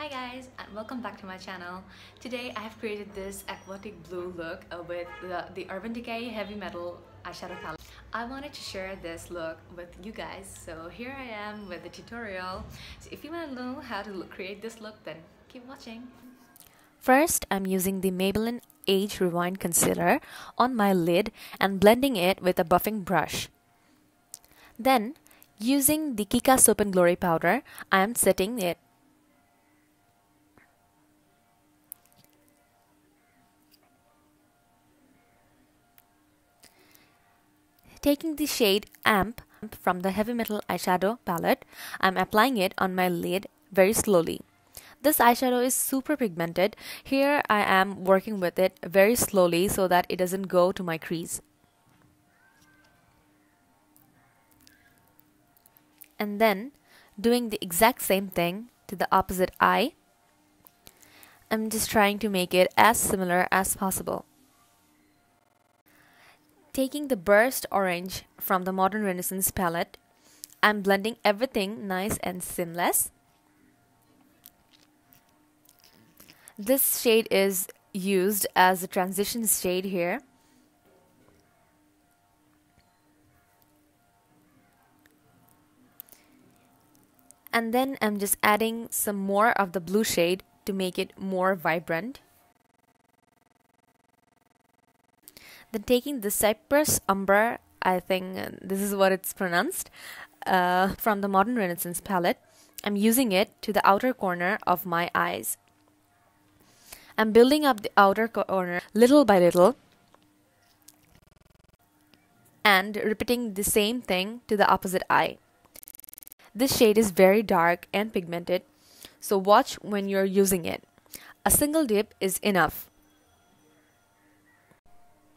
Hi guys and welcome back to my channel. Today I have created this aquatic blue look with the Urban Decay Heavy Metal eyeshadow palette. I wanted to share this look with you guys, so here I am with the tutorial. So if you want to know how to create this look, then keep watching. First, I'm using the Maybelline Age Rewind Concealer on my lid and blending it with a buffing brush. Then, using the Kiko Soap and Glory powder, I am setting it. Taking the shade Amp from the Heavy Metal eyeshadow palette, I'm applying it on my lid very slowly. This eyeshadow is super pigmented. Here I am working with it very slowly so that it doesn't go to my crease. And then doing the exact same thing to the opposite eye. I'm just trying to make it as similar as possible. Taking the Burst Orange from the Modern Renaissance palette, I'm blending everything nice and seamless. This shade is used as a transition shade here. And then I'm just adding some more of the blue shade to make it more vibrant. Then taking the Cypress Umber, I think this is what it's pronounced, from the Modern Renaissance palette, I'm using it to the outer corner of my eyes. I'm building up the outer corner little by little and repeating the same thing to the opposite eye. This shade is very dark and pigmented, so watch when you're using it. A single dip is enough.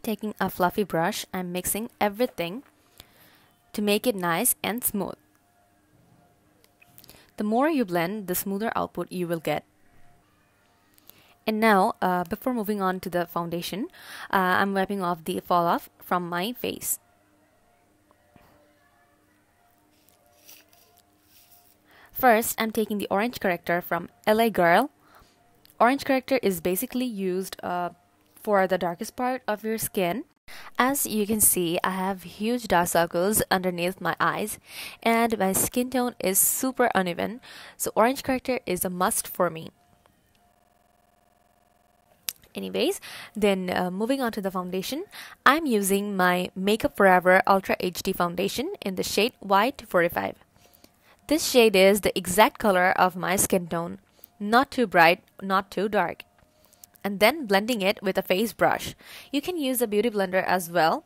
Taking a fluffy brush, I'm mixing everything to make it nice and smooth. The more you blend, the smoother output you will get. And now, before moving on to the foundation, I'm wiping off the fall off from my face. First, I'm taking the orange corrector from LA Girl. Orange corrector is basically used for the darkest part of your skin. As you can see, I have huge dark circles underneath my eyes and my skin tone is super uneven, so orange corrector is a must for me. Anyways, then moving on to the foundation, I'm using my Makeup Forever Ultra HD foundation in the shade Y245. This shade is the exact color of my skin tone, not too bright, not too dark. And then blending it with a face brush. You can use a beauty blender as well.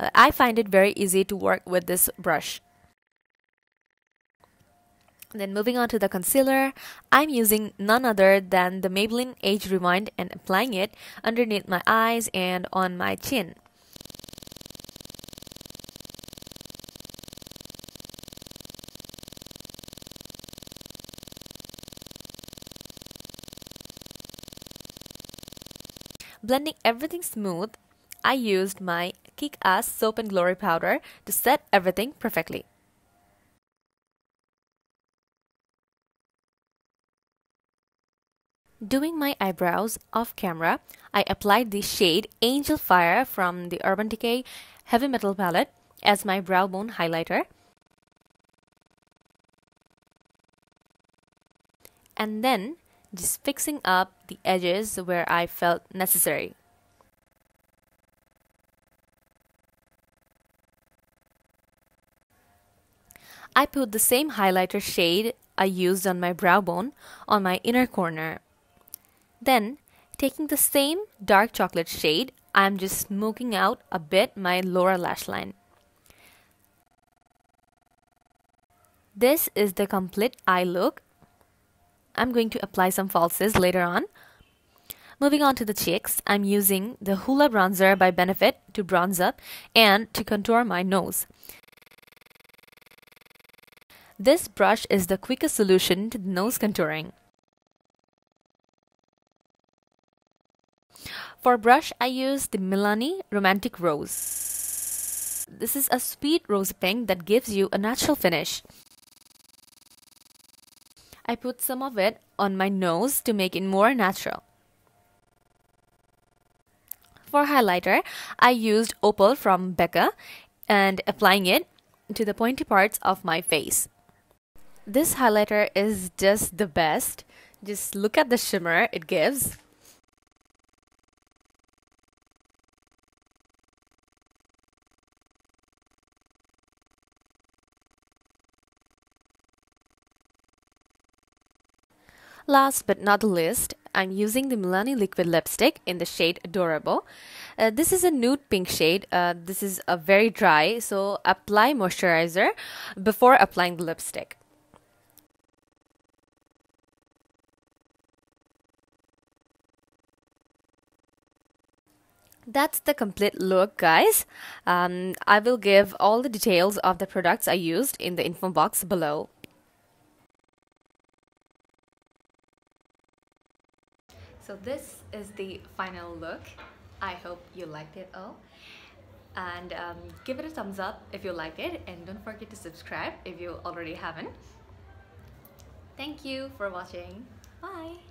I find it very easy to work with this brush. And then moving on to the concealer, I'm using none other than the Maybelline Age Rewind and applying it underneath my eyes and on my chin. Blending everything smooth, I used my Kick-Ass Soap and Glory powder to set everything perfectly. Doing my eyebrows off camera, I applied the shade Angel Fire from the Urban Decay Heavy Metal palette as my brow bone highlighter. And then just fixing up the edges where I felt necessary. I put the same highlighter shade I used on my brow bone on my inner corner. Then, taking the same dark chocolate shade, I am just smoking out a bit my lower lash line. This is the complete eye look. I'm going to apply some falsies later on. Moving on to the cheeks, I'm using the Hoola bronzer by Benefit to bronze up and to contour my nose. This brush is the quickest solution to the nose contouring. For brush, I use the Milani Romantic Rose. This is a sweet rose pink that gives you a natural finish. I put some of it on my nose to make it more natural. For highlighter, I used Opal from Becca and applying it to the pointy parts of my face. This highlighter is just the best. Just look at the shimmer it gives. Last but not least, I'm using the Milani liquid lipstick in the shade Adorable. This is a nude pink shade. This is a very dry, so apply moisturizer before applying the lipstick. That's the complete look, guys. I will give all the details of the products I used in the info box below. So this is the final look. I hope you liked it all. And give it a thumbs up if you liked it. And don't forget to subscribe if you already haven't. Thank you for watching. Bye.